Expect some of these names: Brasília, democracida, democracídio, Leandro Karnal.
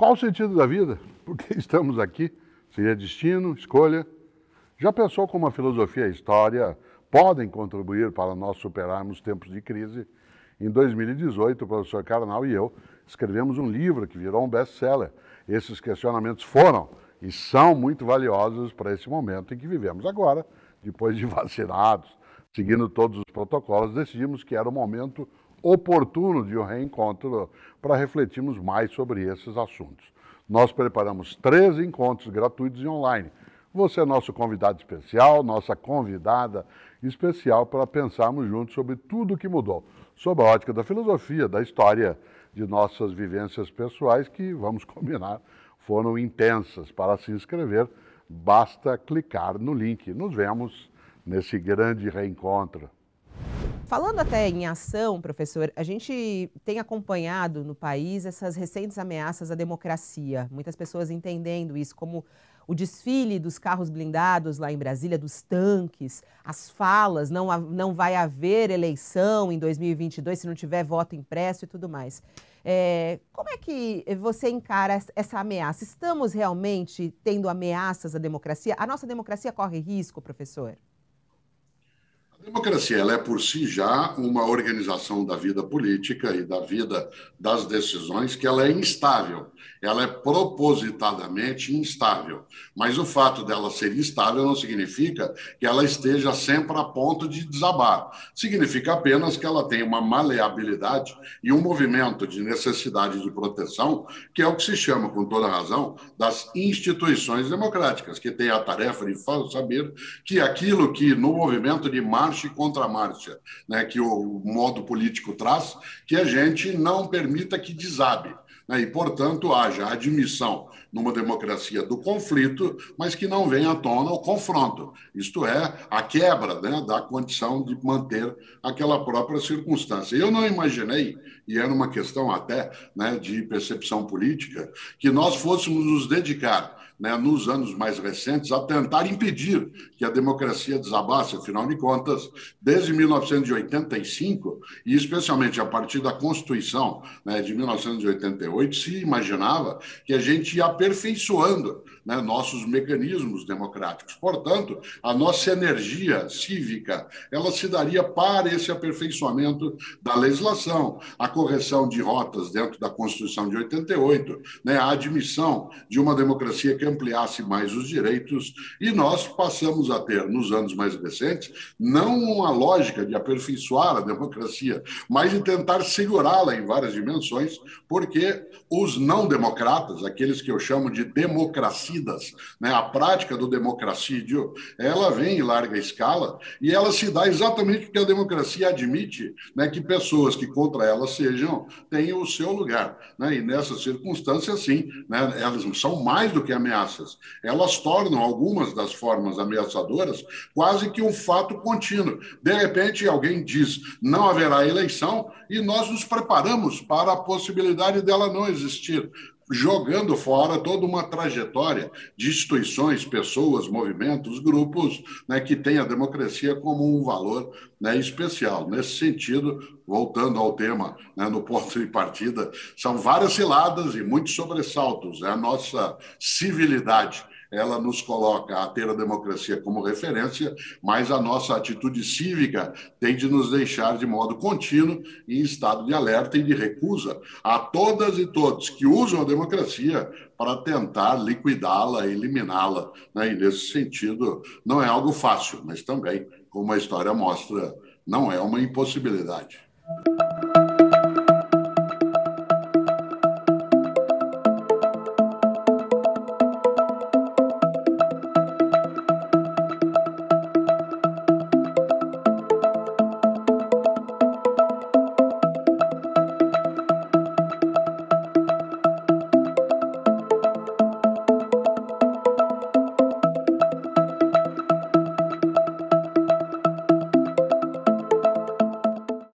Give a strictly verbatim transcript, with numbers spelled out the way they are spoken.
Qual o sentido da vida? Por que estamos aqui? Seria destino, escolha? Já pensou como a filosofia e a história podem contribuir para nós superarmos tempos de crise? Em dois mil e dezoito, o professor Karnal e eu escrevemos um livro que virou um best-seller. Esses questionamentos foram e são muito valiosos para esse momento em que vivemos agora, depois de vacinados, seguindo todos os protocolos, decidimos que era o momento oportuno de um reencontro para refletirmos mais sobre esses assuntos. Nós preparamos três encontros gratuitos e online. Você é nosso convidado especial, nossa convidada especial para pensarmos juntos sobre tudo o que mudou, sobre a ótica da filosofia, da história, de nossas vivências pessoais que, vamos combinar, foram intensas. Para se inscrever, basta clicar no link. Nos vemos nesse grande reencontro. Falando até em ação, professor, a gente tem acompanhado no país essas recentes ameaças à democracia. Muitas pessoas entendendo isso como o desfile dos carros blindados lá em Brasília, dos tanques, as falas, não, não vai haver eleição em dois mil e vinte e dois se não tiver voto impresso e tudo mais. É, como é que você encara essa ameaça? Estamos realmente tendo ameaças à democracia? A nossa democracia corre risco, professor? A democracia ela é, por si já, uma organização da vida política e da vida das decisões que ela é instável, ela é propositadamente instável. Mas o fato dela ser instável não significa que ela esteja sempre a ponto de desabar. Significa apenas que ela tem uma maleabilidade e um movimento de necessidade de proteção, que é o que se chama, com toda razão, das instituições democráticas, que tem a tarefa de saber que aquilo que, no movimento de marcha, marcha e contra-marcha, né, que o modo político traz, que a gente não permita que desabe, né, e, portanto, haja admissão numa democracia do conflito, mas que não venha à tona o confronto, isto é, a quebra, né, da condição de manter aquela própria circunstância. Eu não imaginei, e era uma questão até, né, de percepção política, que nós fôssemos nos dedicar, né, nos anos mais recentes, a tentar impedir que a democracia desabasse. Afinal de contas, desde mil novecentos e oitenta e cinco, e especialmente a partir da Constituição, né, de mil novecentos e oitenta e oito, se imaginava que a gente ia aperfeiçoando, né, nossos mecanismos democráticos. Portanto, a nossa energia cívica ela se daria para esse aperfeiçoamento da legislação, a correção de rotas dentro da Constituição de oitenta e oito, né, a admissão de uma democracia que ampliasse mais os direitos, e nós passamos a ter, nos anos mais recentes, não uma lógica de aperfeiçoar a democracia, mas de tentar segurá-la em várias dimensões, porque os não-democratas, aqueles que eu chamo de democracidas, né, a prática do democracídio, ela vem em larga escala e ela se dá exatamente porque a democracia admite, né, que pessoas que contra ela sejam, tenham o seu lugar, né, e nessas circunstâncias, sim, né, elas são mais do que ameaçadas. Ameaças. Elas tornam algumas das formas ameaçadoras quase que um fato contínuo. De repente, alguém diz, não haverá eleição, e nós nos preparamos para a possibilidade dela não existir, jogando fora toda uma trajetória de instituições, pessoas, movimentos, grupos, né, que têm a democracia como um valor, né, especial. Nesse sentido, voltando ao tema, né, no ponto de partida, são várias ciladas e muitos sobressaltos. É a nossa civilidade. Ela nos coloca a ter a democracia como referência, mas a nossa atitude cívica tem de nos deixar de modo contínuo em estado de alerta e de recusa a todas e todos que usam a democracia para tentar liquidá-la, eliminá-la, né? E nesse sentido, não é algo fácil, mas também, como a história mostra, não é uma impossibilidade.